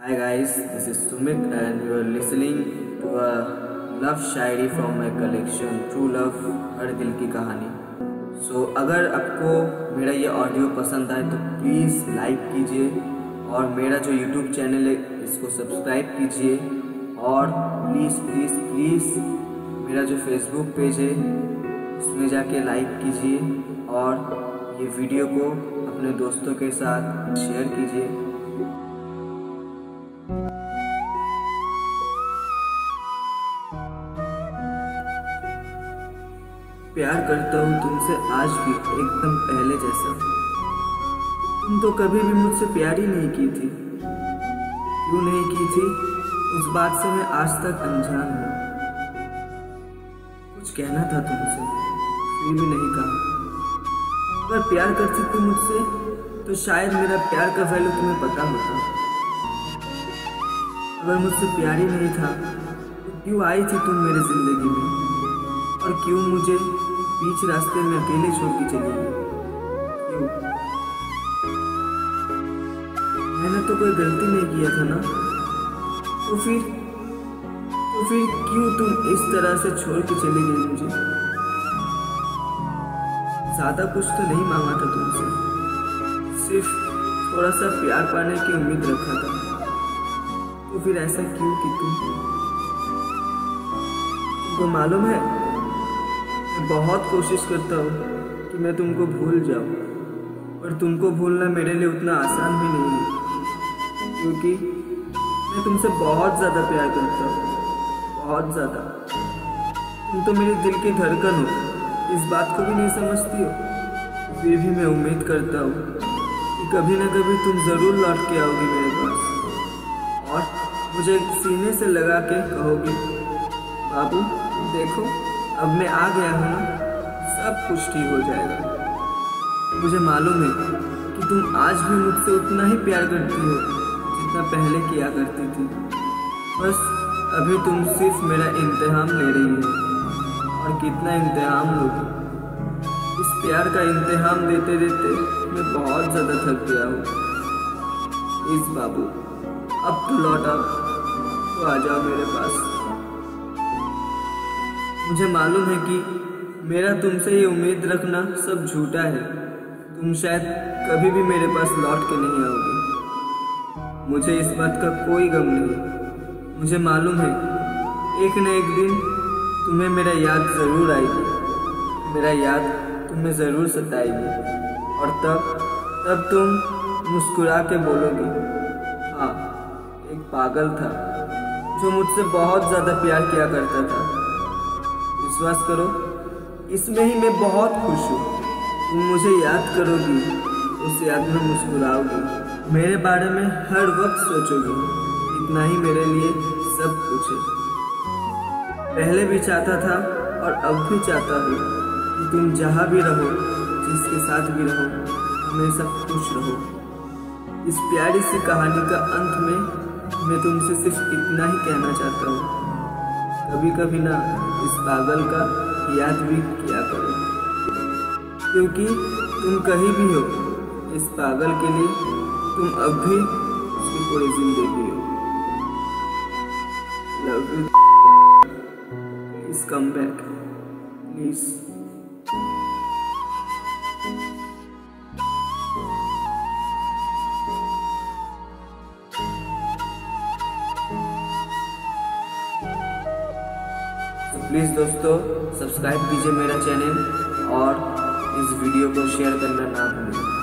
Hi guys, this is Sumit and you are listening to a love Shayari from my collection True Love हर दिल की कहानी। So, अगर आपको मेरा ये ऑडियो पसंद आए तो प्लीज़ लाइक कीजिए और मेरा जो YouTube चैनल है इसको सब्सक्राइब कीजिए और प्लीज़ प्लीज़ प्लीज़ मेरा जो Facebook पेज है उसमें जाके लाइक कीजिए और ये वीडियो को अपने दोस्तों के साथ शेयर कीजिए। प्यार करता हूँ तुमसे आज भी एकदम पहले जैसा। तुम तो कभी भी मुझसे प्यार ही नहीं की थी। क्यों नहीं की थी उस बात से मैं आज तक अनजान हूँ। कुछ कहना था तुमसे फिर भी नहीं कहा। अगर प्यार करती तुम मुझसे तो शायद मेरा प्यार का वैल्यू तुम्हें पता होता। अगर मुझसे प्यार ही नहीं था तो क्यों आई थी तुम मेरी जिंदगी में और क्यों मुझे बीच रास्ते में अकेले छोड़ के चली गई? क्यों? मैंने तो कोई गलती नहीं किया था ना। तो फिर क्यों तुम इस तरह से छोड़ के चली गई मुझे? ज़्यादा कुछ तो नहीं मांगा था तुमसे, सिर्फ थोड़ा सा प्यार पाने की उम्मीद रखा था। तो फिर ऐसा क्यों कि तुमको मालूम है बहुत कोशिश करता हूँ कि मैं तुमको भूल जाऊँ और तुमको भूलना मेरे लिए उतना आसान भी नहीं है क्योंकि मैं तुमसे बहुत ज़्यादा प्यार करता हूँ, बहुत ज़्यादा। तुम तो मेरे दिल की धड़कन हो, इस बात को भी नहीं समझती हो। फिर भी मैं उम्मीद करता हूँ कि कभी ना कभी तुम ज़रूर लौट के आओगी मेरे पास और मुझे सीने से लगा के कहोगी बाबू देखो अब मैं आ गया हूँ ना, सब कुछ ठीक हो जाएगा। मुझे मालूम है कि तुम आज भी मुझसे उतना ही प्यार करती हो जितना पहले किया करती थी। बस अभी तुम सिर्फ मेरा इंतहाम ले रही हो और कितना इंतहाम लोगे। इस प्यार का इंतहाम देते देते मैं बहुत ज़्यादा थक गया हूँ। इस बाबू अब तो लौट आओ, तो आ जाओ मेरे पास। मुझे मालूम है कि मेरा तुमसे ये उम्मीद रखना सब झूठा है। तुम शायद कभी भी मेरे पास लौट के नहीं आओगे। मुझे इस बात का कोई गम नहीं। मुझे मालूम है एक न एक दिन तुम्हें मेरा याद ज़रूर आएगी, मेरा याद तुम्हें ज़रूर सताएगी और तब तुम मुस्कुरा के बोलोगे हाँ एक पागल था जो मुझसे बहुत ज़्यादा प्यार किया करता था। विश्वास करो इसमें ही मैं बहुत खुश हूँ। तुम मुझे याद करोगी, उस याद में मुस्कुराओगी, मेरे बारे में हर वक्त सोचोगी। इतना ही मेरे लिए सब कुछ है। पहले भी चाहता था और अब भी चाहता हूँ कि तुम जहाँ भी रहो, जिसके साथ भी रहो, हमेशा खुश रहो। इस प्यारी सी कहानी का अंत में मैं तुमसे सिर्फ इतना ही कहना चाहता हूँ, कभी कभी ना इस पागल का याद भी किया करो क्योंकि तुम कहीं भी हो, इस पागल के लिए तुम अब भी उसकी पूरी जिंदगी हो। Love you, please come back, please. Please दोस्तों सब्सक्राइब कीजिए मेरा चैनल और इस वीडियो को शेयर करना ना भूलें।